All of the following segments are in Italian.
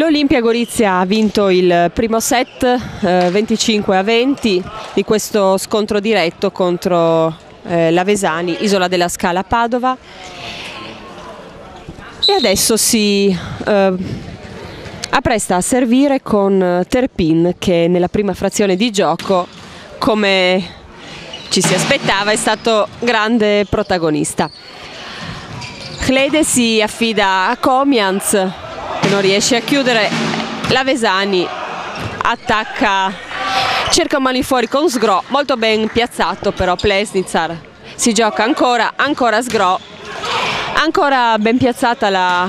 L'Olimpia Gorizia ha vinto il primo set 25-20 di questo scontro diretto contro l'Avesani, Isola della Scala Padova, e adesso si appresta a servire con Terpin, che nella prima frazione di gioco, come ci si aspettava, è stato grande protagonista. Cleide si affida a Comians, che non riesce a chiudere. L'Avesani attacca, cerca un mani fuori con Sgro, molto ben piazzato però Plešničar. Si gioca ancora Sgro, ancora ben piazzata la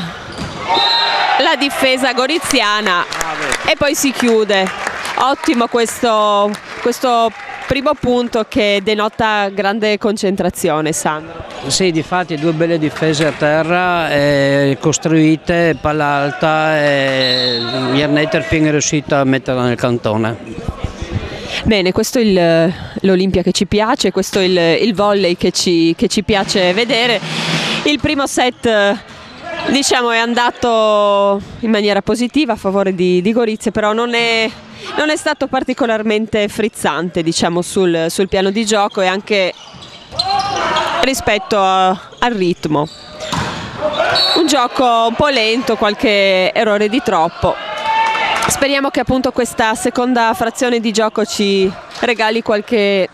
difesa goriziana e poi si chiude. Ottimo questo primo punto che denota grande concentrazione, Sandro. Sì, difatti due belle difese a terra, costruite, palla alta, e Yerney Terpin è riuscita a metterla nel cantone. Bene, questo è l'Olimpia che ci piace, questo è il volley che ci piace vedere. Il primo set, diciamo, è andato in maniera positiva a favore di Gorizia, però non è stato particolarmente frizzante, diciamo, sul piano di gioco e anche rispetto al ritmo. Un gioco un po' lento, qualche errore di troppo. Speriamo che appunto questa seconda frazione di gioco ci regali qualche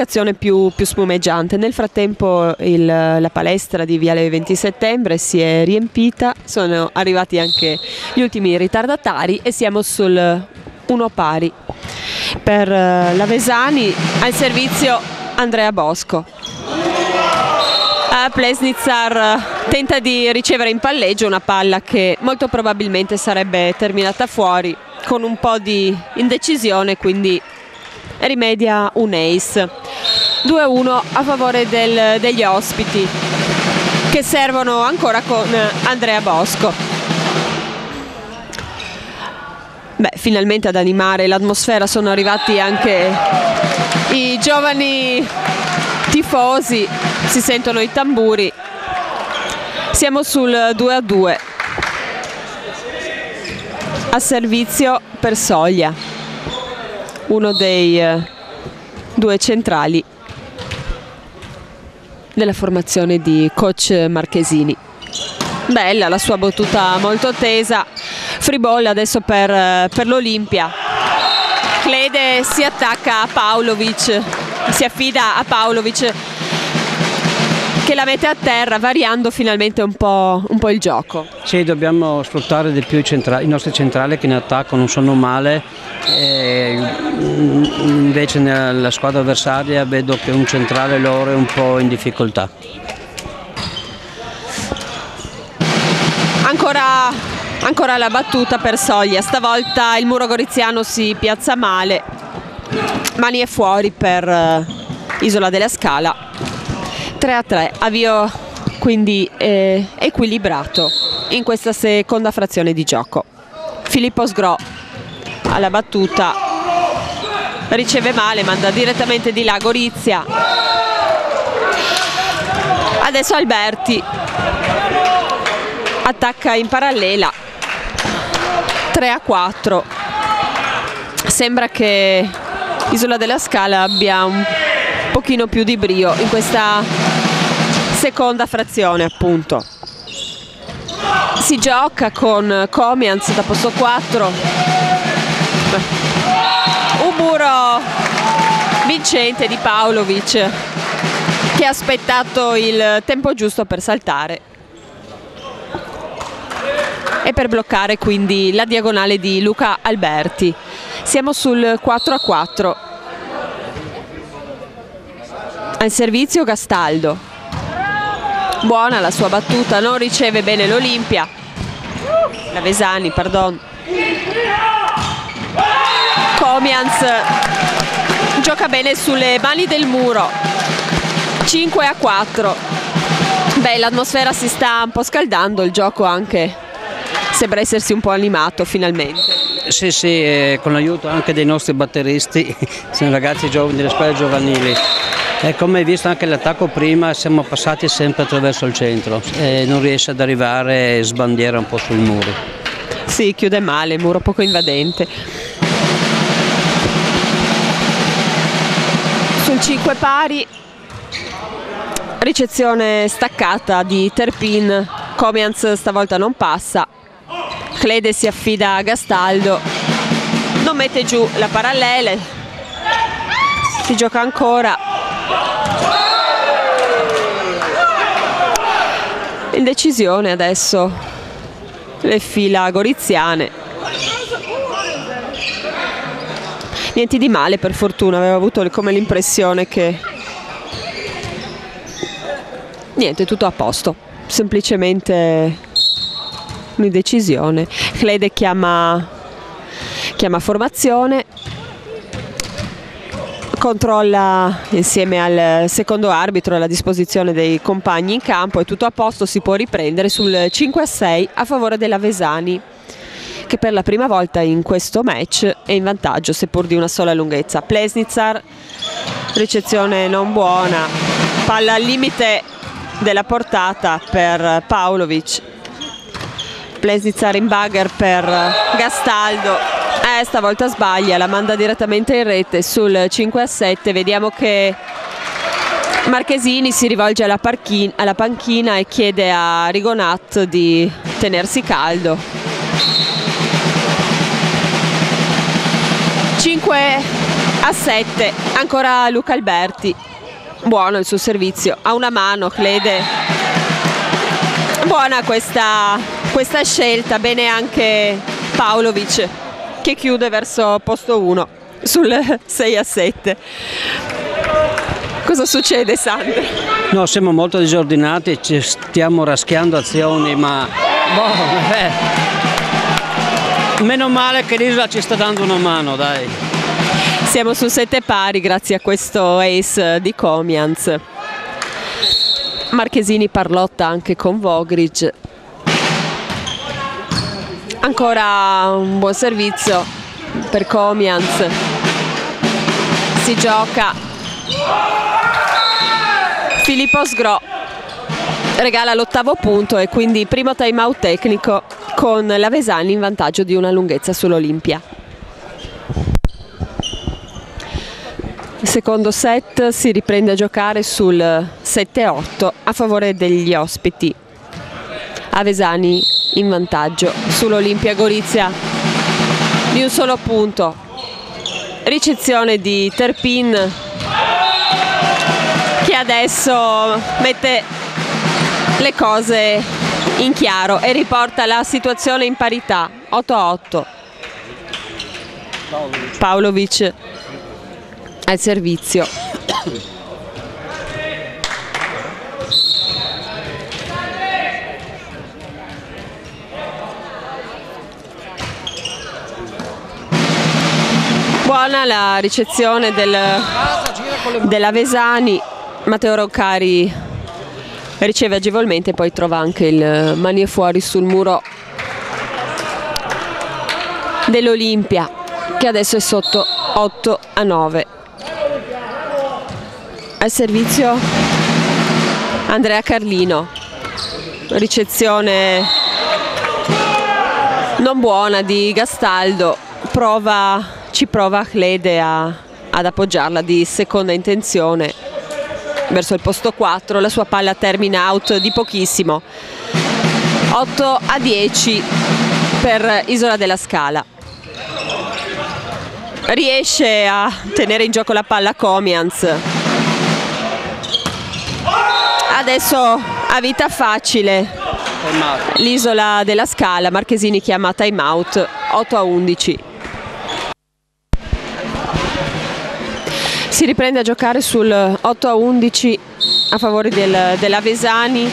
azione più spumeggiante. Nel frattempo la palestra di Viale 20 Settembre si è riempita, sono arrivati anche gli ultimi ritardatari e siamo sul 1-0 per l'Avesani. Al servizio Andrea Bosco. Plešničar tenta di ricevere in palleggio una palla che molto probabilmente sarebbe terminata fuori, con un po' di indecisione, quindi rimedia un ace. 2-1 a favore degli ospiti, che servono ancora con Andrea Bosco. Beh, finalmente ad animare l'atmosfera sono arrivati anche i giovani tifosi, si sentono i tamburi. Siamo sul 2-2, a servizio Persoglia, uno dei due centrali della formazione di coach Marchesini. Bella la sua battuta, molto tesa. Free ball adesso per l'Olimpia. Cleide si attacca a Pavlović, si affida a Pavlović, che la mette a terra, variando finalmente un po' il gioco. Sì, dobbiamo sfruttare di più i nostri centrali, che in attacco non sono male, invece nella squadra avversaria vedo che un centrale loro è un po' in difficoltà. Ancora la battuta per Soglia, stavolta il muro goriziano si piazza male, mani è fuori per Isola della Scala. 3-3, avvio quindi equilibrato in questa seconda frazione di gioco. Filippo Sgro alla battuta, riceve male, manda direttamente di là Gorizia. Adesso Alberti attacca in parallela. 3-4, sembra che Isola della Scala abbia un pochino più di brio in questa seconda frazione, appunto. Si gioca con Comians da posto 4, un muro vincente di Pavlović, che ha aspettato il tempo giusto per saltare e per bloccare quindi la diagonale di Luca Alberti. Siamo sul 4-4. Al servizio Gastaldo, buona la sua battuta, non riceve bene l'Olimpia, l'Avesani, pardon. Comians gioca bene sulle mani del muro. 5-4, beh, l'atmosfera si sta un po' scaldando, il gioco anche sembra essersi un po' animato finalmente. Sì, sì, con l'aiuto anche dei nostri batteristi, sono ragazzi giovani delle squadre giovanili. E come hai visto anche l'attacco prima, siamo passati sempre attraverso il centro e non riesce ad arrivare e sbandiera un po' sui muri. Sì, chiude male, muro poco invadente. Sul 5 pari, ricezione staccata di Terpin, Comians stavolta non passa, Cleide si affida a Gastaldo, non mette giù la parallela, si gioca ancora. Indecisione adesso le fila goriziane. Niente di male, per fortuna, avevo avuto come l'impressione che niente, tutto a posto, semplicemente un'indecisione. Cleide chiama formazione, controlla insieme al secondo arbitro la disposizione dei compagni in campo, è tutto a posto, si può riprendere sul 5-6 a favore dell'Avesani, che per la prima volta in questo match è in vantaggio seppur di una sola lunghezza. Plešničar, ricezione non buona, palla al limite della portata per Pavlović, Plešničar in bugger per Gastaldo. Stavolta sbaglia, la manda direttamente in rete sul 5-7. Vediamo che Marchesini si rivolge alla panchina e chiede a Rigonato di tenersi caldo. 5-7, ancora Luca Alberti, buono il suo servizio, ha una mano Cleide, buona questa scelta, bene anche Pavlović, che chiude verso posto 1 sul 6-7. Cosa succede, Sandro? No, siamo molto disordinati, ci stiamo raschiando azioni, ma meno male che l'Isola ci sta dando una mano, dai. Siamo su 7 pari grazie a questo ace di Comians. Marchesini parlotta anche con Vogrig. Ancora un buon servizio per Comians, si gioca, Filippo Sgro regala l'8º punto e quindi primo time out tecnico con l'Avesani in vantaggio di una lunghezza sull'Olimpia. Secondo set si riprende a giocare sul 7-8 a favore degli ospiti, Avesani in vantaggio sull'Olimpia Gorizia di un solo punto. Ricezione di Terpin, che adesso mette le cose in chiaro e riporta la situazione in parità, 8-8. Pavlović al servizio. Buona la ricezione dell'Avesani, Matteo Roncari riceve agevolmente e poi trova anche il mani fuori sul muro dell'Olimpia, che adesso è sotto 8-9. Al servizio Andrea Carlino, ricezione non buona di Gastaldo, ci prova Cleide ad appoggiarla di seconda intenzione verso il posto 4, la sua palla termina out di pochissimo, 8-10 per Isola della Scala. Riesce a tenere in gioco la palla Comians, adesso a vita facile l'Isola della Scala, Marchesini chiama time out, 8-11. Si riprende a giocare sul 8-11 a favore dell'Avesani.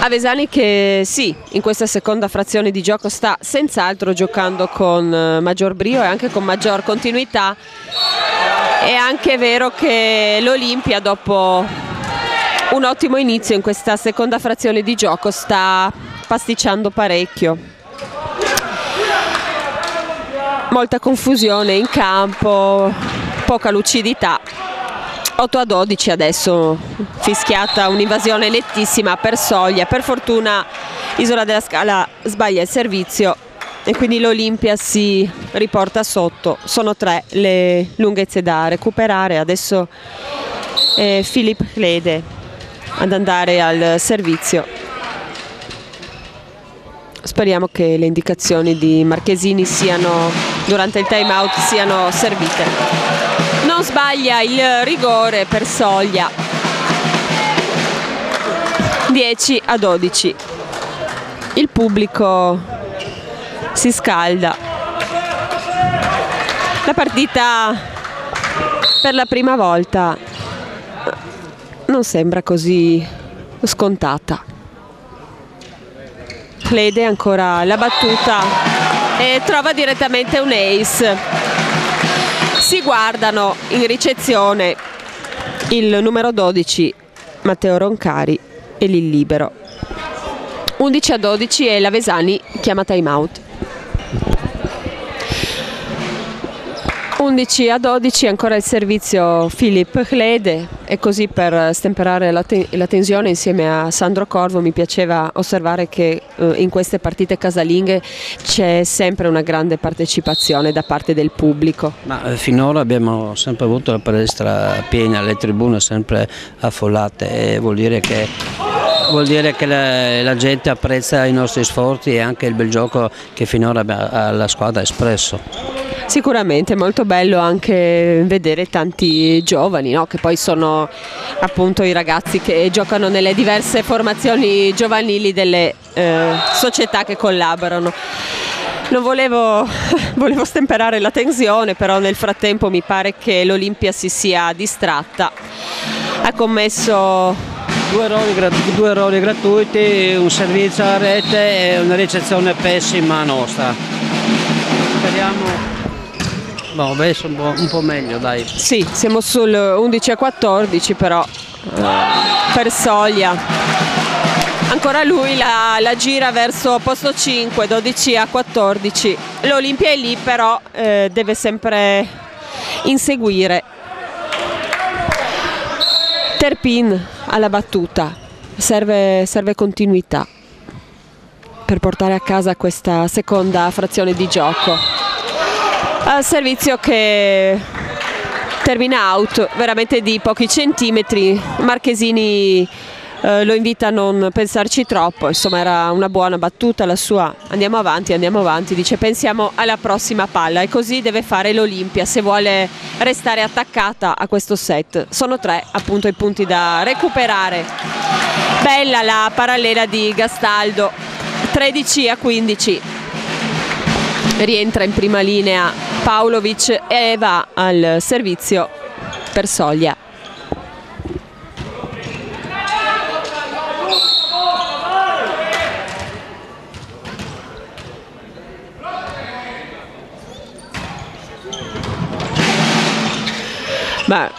Avesani che sì, in questa seconda frazione di gioco sta senz'altro giocando con maggior brio e anche con maggior continuità. È anche vero che l'Olimpia, dopo un ottimo inizio in questa seconda frazione di gioco, sta pasticciando parecchio. Molta confusione in campo, poca lucidità 8-12 adesso, fischiata un'invasione lettissima a Persoglia. Per fortuna Isola della Scala sbaglia il servizio e quindi l'Olimpia si riporta sotto. Sono 3 le lunghezze da recuperare. Adesso Filippo Cleide ad andare al servizio. Speriamo che le indicazioni di Marchesini siano, durante il time out, siano servite. Non sbaglia il rigore Persoglia. 10-12. Il pubblico si scalda. La partita per la prima volta non sembra così scontata. Cleide ancora la battuta e trova direttamente un ace. Si guardano in ricezione il numero 12 Matteo Roncari e il libero. 11-12 e l'Avesani chiama time out. 11-12, ancora il servizio Filippo Cleide, e così per stemperare la tensione insieme a Sandro Corvo. Mi piaceva osservare che in queste partite casalinghe c'è sempre una grande partecipazione da parte del pubblico. Ma finora abbiamo sempre avuto la palestra piena, le tribune sempre affollate, e vuol dire che la gente apprezza i nostri sforzi e anche il bel gioco che finora la squadra ha espresso. Sicuramente è molto bello anche vedere tanti giovani, no? Che poi sono appunto i ragazzi che giocano nelle diverse formazioni giovanili delle società che collaborano. Non volevo stemperare la tensione, però nel frattempo mi pare che l'Olimpia si sia distratta. Ha commesso due errori gratuiti, un servizio a rete e una ricezione pessima nostra. Speriamo. No, adesso un po' meglio, dai. Sì, siamo sul 11-14, però Persoglia ancora lui la gira verso posto 5, 12-14. L'Olimpia è lì, però deve sempre inseguire. Terpin alla battuta, serve continuità per portare a casa questa seconda frazione di gioco. Servizio che termina out veramente di pochi centimetri. Marchesini lo invita a non pensarci troppo, insomma era una buona battuta la sua, andiamo avanti, dice pensiamo alla prossima palla, e così deve fare l'Olimpia se vuole restare attaccata a questo set. Sono 3 appunto i punti da recuperare. Bella la parallela di Gastaldo. 13-15. Rientra in prima linea Pavlović e va al servizio Persoglia. Beh,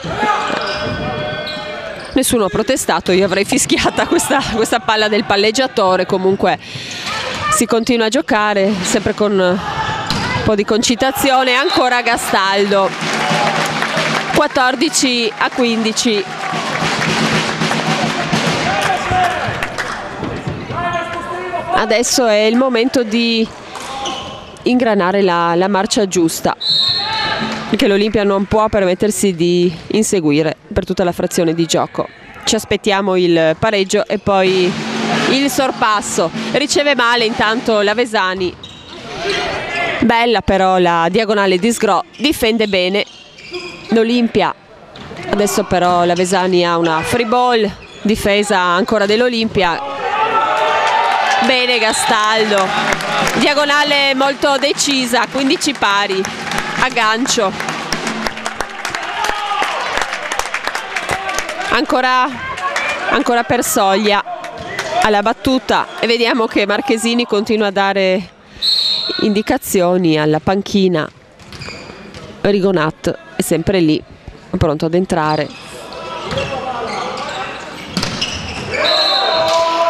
nessuno ha protestato, io avrei fischiata questa palla del palleggiatore. Comunque si continua a giocare sempre con un po' di concitazione. Ancora Gastaldo. 14-15. Adesso è il momento di ingranare la marcia giusta, perché l'Olimpia non può permettersi di inseguire per tutta la frazione di gioco. Ci aspettiamo il pareggio e poi il sorpasso. Riceve male intanto l'Avesani. Bella però la diagonale di Sgro, difende bene l'Olimpia. Adesso però l'Avesani ha una free ball, difesa ancora dell'Olimpia. Bene Gastaldo, diagonale molto decisa, 15 pari a gancio. Ancora Persoglia alla battuta, e vediamo che Marchesini continua a dare indicazioni alla panchina. Rigonato è sempre lì, pronto ad entrare.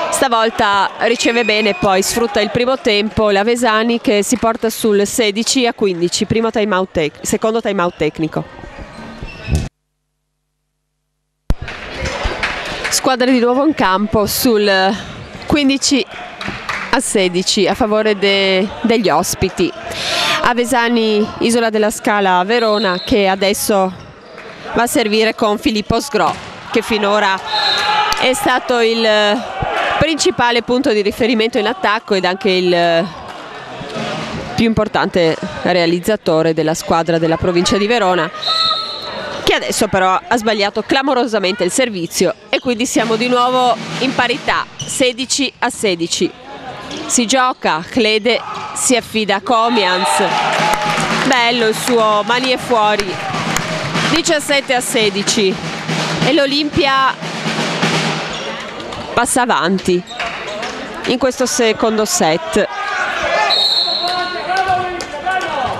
Stavolta riceve bene, poi sfrutta il primo tempo l'Avesani, che si porta sul 16-15, secondo time out tecnico. squadre di nuovo in campo sul 15-16 a favore degli ospiti. Avesani, Isola della Scala, Verona, che adesso va a servire con Filippo Sgro, che finora è stato il principale punto di riferimento in attacco ed anche il più importante realizzatore della squadra della provincia di Verona, che adesso però ha sbagliato clamorosamente il servizio e quindi siamo di nuovo in parità, 16-16. Si gioca, Cleide si affida a Comians, bello il suo mani e fuori, 17-16, e l'Olimpia passa avanti in questo secondo set.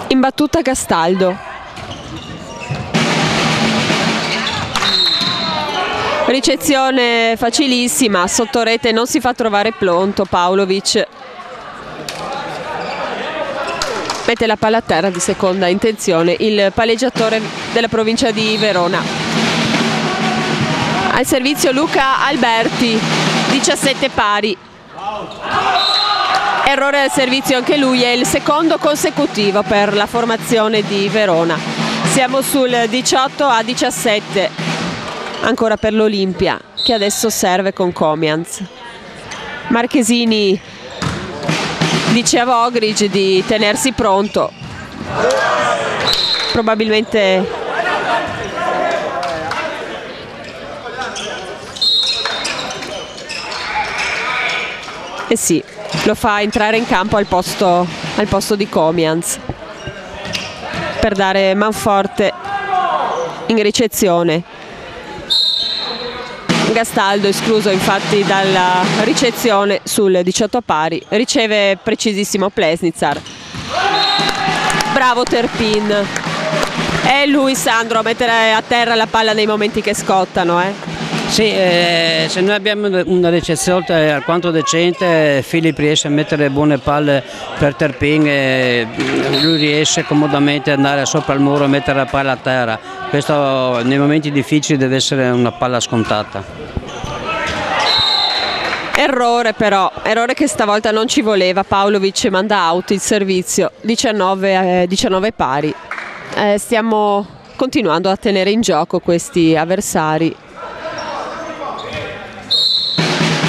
In battuta Gastaldo, ricezione facilissima, sotto rete non si fa trovare pronto, Pavlović mette la palla a terra di seconda intenzione, il palleggiatore della provincia di Verona. Al servizio Luca Alberti, 17 pari. Errore al servizio anche lui, è il secondo consecutivo per la formazione di Verona. Siamo sul 18-17 ancora per l'Olimpia, che adesso serve con Comians. Marchesini dice a Vogrig di tenersi pronto, probabilmente sì, lo fa entrare in campo al posto di Comians per dare manforte in ricezione. Gastaldo escluso infatti dalla ricezione sul 18 pari, riceve precisissimo Plešničar, bravo Terpin, e lui Sandro a mettere a terra la palla nei momenti che scottano. Sì, se noi abbiamo una ricezione alquanto decente, Filippo riesce a mettere buone palle per Terpin e lui riesce comodamente ad andare sopra il muro e mettere la palla a terra. Questo nei momenti difficili deve essere una palla scontata. Errore però, errore che stavolta non ci voleva, Pavlović manda out il servizio, 19 pari. Stiamo continuando a tenere in gioco questi avversari,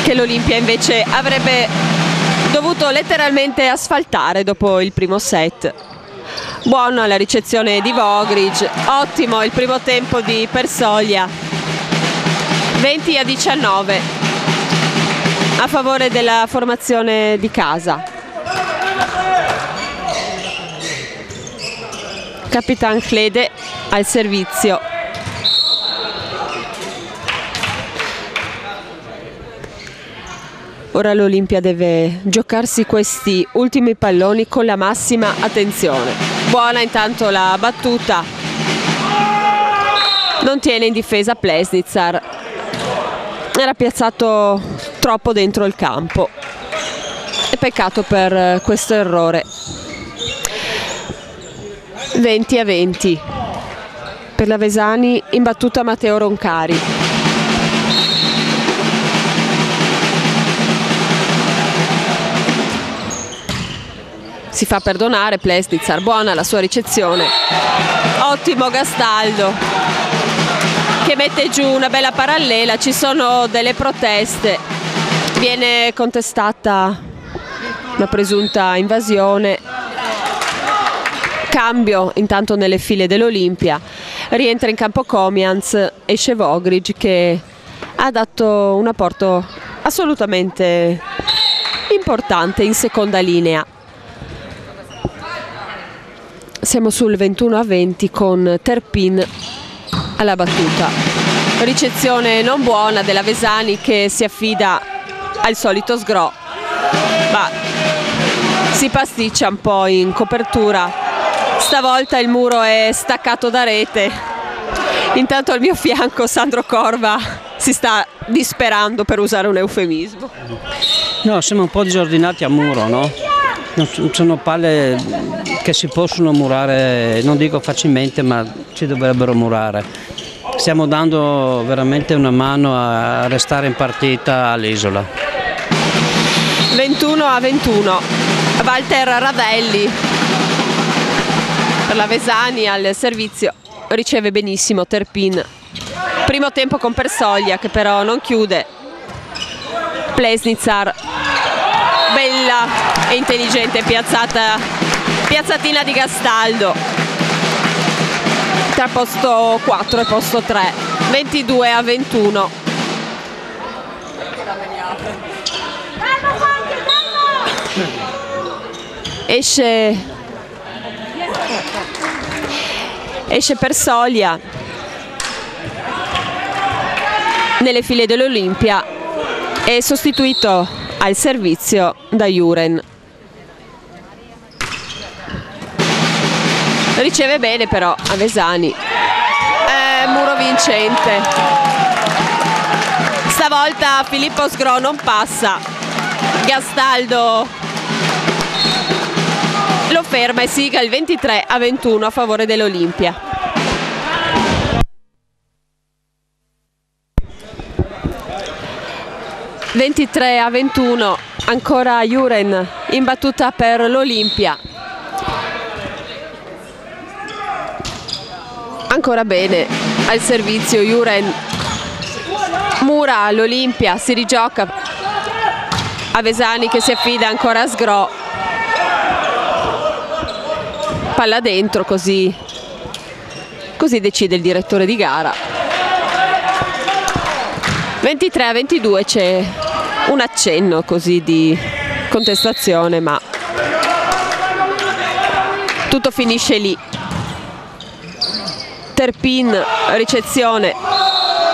che l'Olimpia invece avrebbe dovuto letteralmente asfaltare dopo il primo set. Buona la ricezione di Vogrig, ottimo il primo tempo di Persoglia, 20-19 a favore della formazione di casa. Capitan Cleide al servizio, ora l'Olimpia deve giocarsi questi ultimi palloni con la massima attenzione. Buona intanto la battuta, non tiene in difesa Plešničar, era piazzato troppo dentro il campo e peccato per questo errore. 20-20 per l'Avesani, in battuta Matteo Roncari. Si fa perdonare Plešničar, buona la sua ricezione, ottimo Gastaldo che mette giù una bella parallela, ci sono delle proteste, viene contestata una presunta invasione, cambio intanto nelle file dell'Olimpia, rientra in campo Comians, esce Vogrig che ha dato un apporto assolutamente importante in seconda linea. Siamo sul 21-20 con Terpin alla battuta. Ricezione non buona dell'Avesani, che si affida al solito Sgro, ma si pasticcia un po' in copertura. Stavolta il muro è staccato da rete. Intanto al mio fianco Sandro Corvo si sta disperando, per usare un eufemismo. No, siamo un po' disordinati a muro, no? Sono palle che si possono murare, non dico facilmente, ma ci dovrebbero murare. stiamo dando veramente una mano a restare in partita all'Isola. 21-21, Walter Ravelli per l'Avesani al servizio, riceve benissimo Terpin. Primo tempo con Persoglia che però non chiude. Plešničar, bella e intelligente piazzatina di Gastaldo tra posto 4 e posto 3, 22-21. Esce Persoglia nelle file dell'Olimpia e sostituito al servizio da Juren. Riceve bene però Avesani, muro vincente. Stavolta Filippo Sgro non passa, Gastaldo lo ferma e sigla il 23-21 a favore dell'Olimpia. (23-21) ancora Juren in battuta per l'Olimpia. Ancora bene al servizio Juren, mura l'Olimpia, si rigioca Avesani che si affida ancora a Sgro, palla dentro, così decide il direttore di gara. 23-22, c'è un accenno così di contestazione ma tutto finisce lì. Terpin, ricezione,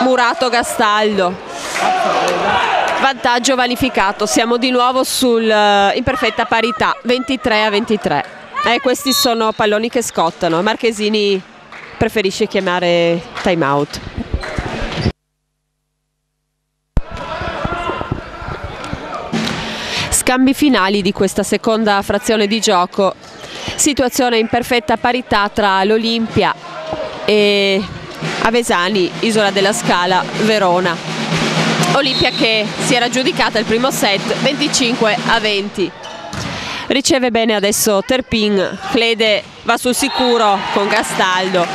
murato Gastaldo, vantaggio vanificato, siamo di nuovo in perfetta parità, 23-23. Questi sono palloni che scottano, Marchesini preferisce chiamare time out. Scambi finali di questa seconda frazione di gioco, situazione in perfetta parità tra l'Olimpia e Avesani, Isola della Scala, Verona. Olimpia che si era giudicata il primo set 25-20. Riceve bene adesso Terpin, Cleide va sul sicuro con Gastaldo,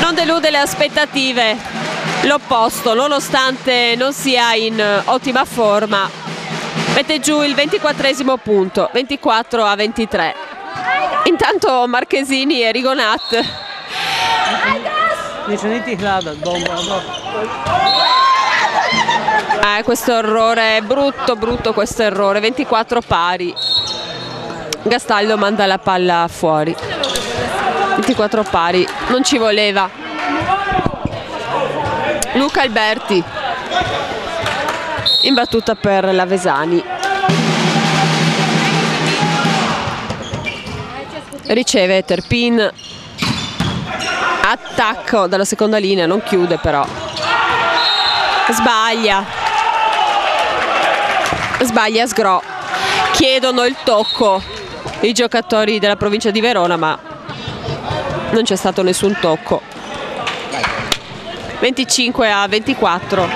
non delude le aspettative l'opposto, nonostante non sia in ottima forma, mette giù il 24esimo punto, 24-23. Intanto Marchesini e Rigonato questo errore, brutto questo errore, 24 pari. Gastaldo manda la palla fuori, 24 pari, non ci voleva. Luca Alberti in battuta per l'Avesani, riceve Terpin, attacco dalla seconda linea, non chiude però, sbaglia Sgro, chiedono il tocco i giocatori della provincia di Verona ma non c'è stato nessun tocco. 25-24.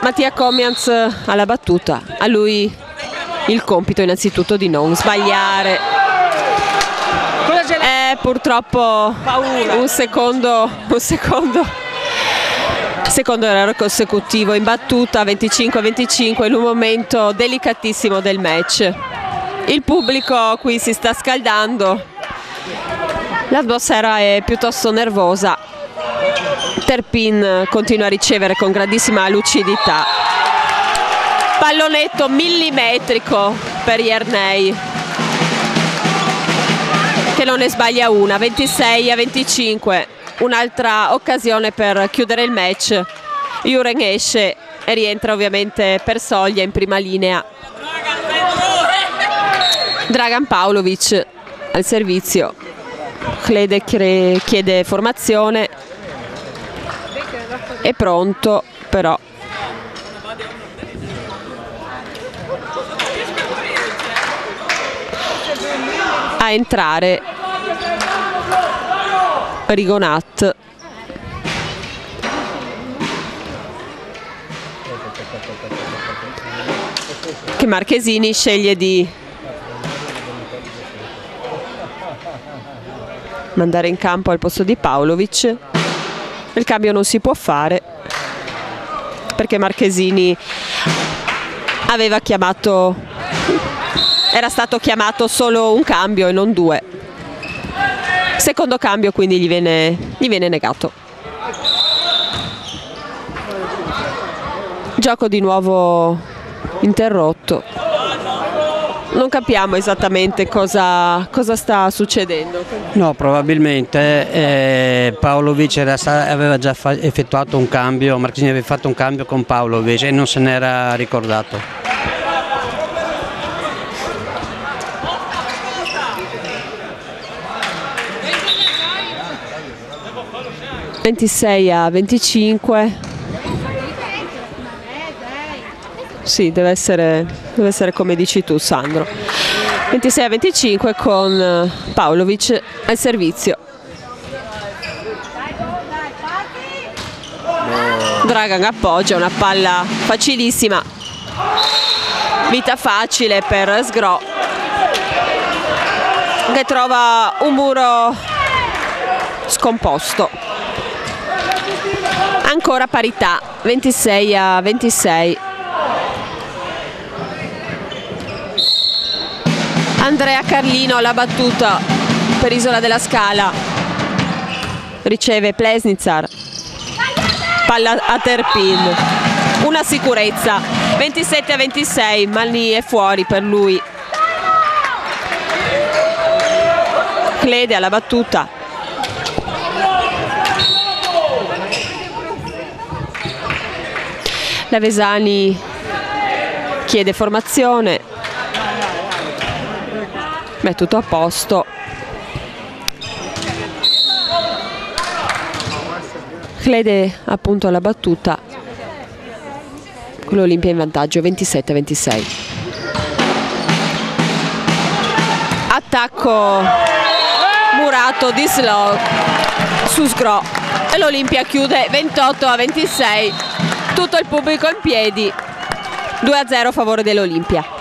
Mattia Comians alla battuta, a lui il compito innanzitutto di non sbagliare. È purtroppo un secondo errore consecutivo in battuta, 25-25, in un momento delicatissimo del match. Il pubblico qui si sta scaldando, l'atmosfera è piuttosto nervosa. Terpin continua a ricevere con grandissima lucidità. Pallonetto millimetrico per Yerney che non ne sbaglia una, 26-25, un'altra occasione per chiudere il match. Juren esce e rientra ovviamente Persoglia in prima linea. Dragan Pavlović al servizio, Clede chiede formazione, è pronto però. A entrare Rigonato. Che Marchesini sceglie di mandare in campo al posto di Pavlović. Il cambio non si può fare perché Marchesini aveva chiamato, era stato chiamato solo un cambio e non due. Secondo cambio quindi gli viene negato. Gioco di nuovo interrotto. Non capiamo esattamente cosa sta succedendo. No, probabilmente Pavlović aveva già effettuato un cambio, Marchesini aveva fatto un cambio con Pavlović e non se n'era ricordato. (26 a 25). Sì, deve essere come dici tu, Sandro. 26 a 25 con Pavlović al servizio. Dragan appoggia, una palla facilissima. Vita facile per Sgro, che trova un muro scomposto. Ancora parità, 26 a 26. Andrea Carlino alla battuta per Isola della Scala, riceve Plešničar, palla a Terpin, una sicurezza, 27 a 26, Malni è fuori per lui. Cleide alla battuta, l'Avesani chiede formazione. Beh, tutto a posto. Cleide appunto alla battuta con l'Olimpia in vantaggio 27-26. Attacco murato di Slow su Sgro e l'Olimpia chiude 28 a 26, tutto il pubblico in piedi, 2 a 0 a favore dell'Olimpia.